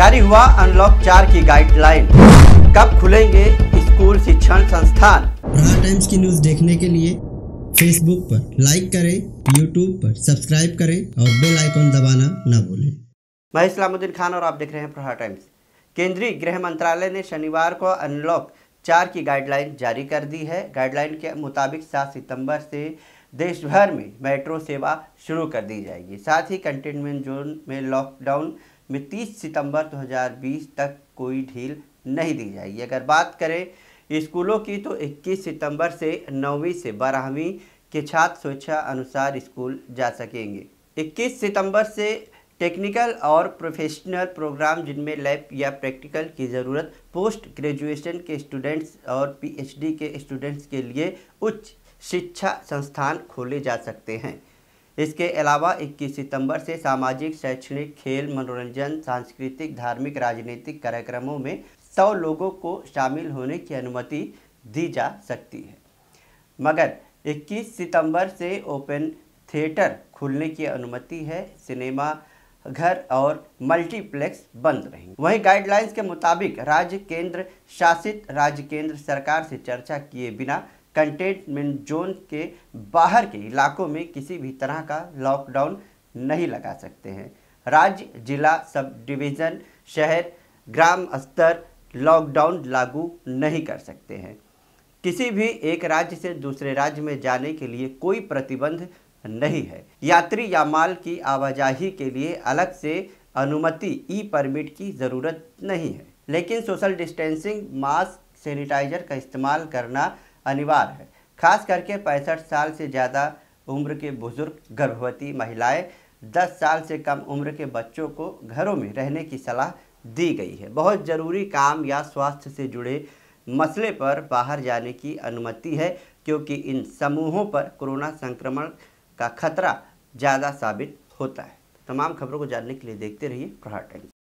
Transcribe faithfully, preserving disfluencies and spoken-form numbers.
जारी हुआ अनलॉक चार की गाइडलाइन, कब खुलेंगे स्कूल शिक्षण संस्थान। प्रहार टाइम्स की न्यूज देखने के लिए फेसबुक पर लाइक करें, यूट्यूब पर सब्सक्राइब करें और बेल आइकॉन दबाना ना भूलें। मैं इस्लामुद्दीन खान और आप देख रहे हैं प्रहार टाइम्स। केंद्रीय गृह मंत्रालय ने शनिवार को अनलॉक चार की गाइडलाइन जारी कर दी है। गाइडलाइन के मुताबिक सात सितंबर से देश भर में मेट्रो सेवा शुरू कर दी जाएगी। साथ ही कंटेनमेंट जोन में लॉकडाउन में तीस सितंबर दो हज़ार बीस तक कोई ढील नहीं दी जाएगी। अगर बात करें स्कूलों की तो इक्कीस सितंबर से नौवीं से बारहवीं के छात्र स्वेच्छा अनुसार स्कूल जा सकेंगे। इक्कीस सितंबर से टेक्निकल और प्रोफेशनल प्रोग्राम जिनमें लैब या प्रैक्टिकल की ज़रूरत पोस्ट ग्रेजुएशन के स्टूडेंट्स और पीएचडी के स्टूडेंट्स के लिए उच्च शिक्षा संस्थान खोले जा सकते हैं। इसके अलावा इक्कीस सितंबर से सामाजिक, शैक्षणिक, खेल, मनोरंजन, सांस्कृतिक, धार्मिक, राजनीतिक कार्यक्रमों में सौ लोगों को शामिल होने की अनुमति दी जा सकती है, मगर इक्कीस सितंबर से ओपन थिएटर खुलने की अनुमति है। सिनेमा घर और मल्टीप्लेक्स बंद रहेंगे। वहीं गाइडलाइंस के मुताबिक राज्य केंद्र शासित राज्य केंद्र सरकार से चर्चा किए बिना कंटेनमेंट जोन के बाहर के इलाकों में किसी भी तरह का लॉकडाउन नहीं लगा सकते हैं। राज्य, जिला, सब डिवीज़न, शहर, ग्राम स्तर लॉकडाउन लागू नहीं कर सकते हैं। किसी भी एक राज्य से दूसरे राज्य में जाने के लिए कोई प्रतिबंध नहीं है। यात्री या माल की आवाजाही के लिए अलग से अनुमति ई परमिट की ज़रूरत नहीं है, लेकिन सोशल डिस्टेंसिंग, मास्क, सैनिटाइजर का इस्तेमाल करना अनिवार्य है। खास करके पैंसठ साल से ज़्यादा उम्र के बुजुर्ग, गर्भवती महिलाएं, दस साल से कम उम्र के बच्चों को घरों में रहने की सलाह दी गई है। बहुत ज़रूरी काम या स्वास्थ्य से जुड़े मसले पर बाहर जाने की अनुमति है, क्योंकि इन समूहों पर कोरोना संक्रमण का खतरा ज़्यादा साबित होता है। तमाम खबरों को जानने के लिए देखते रहिए प्रहार टाइम्स।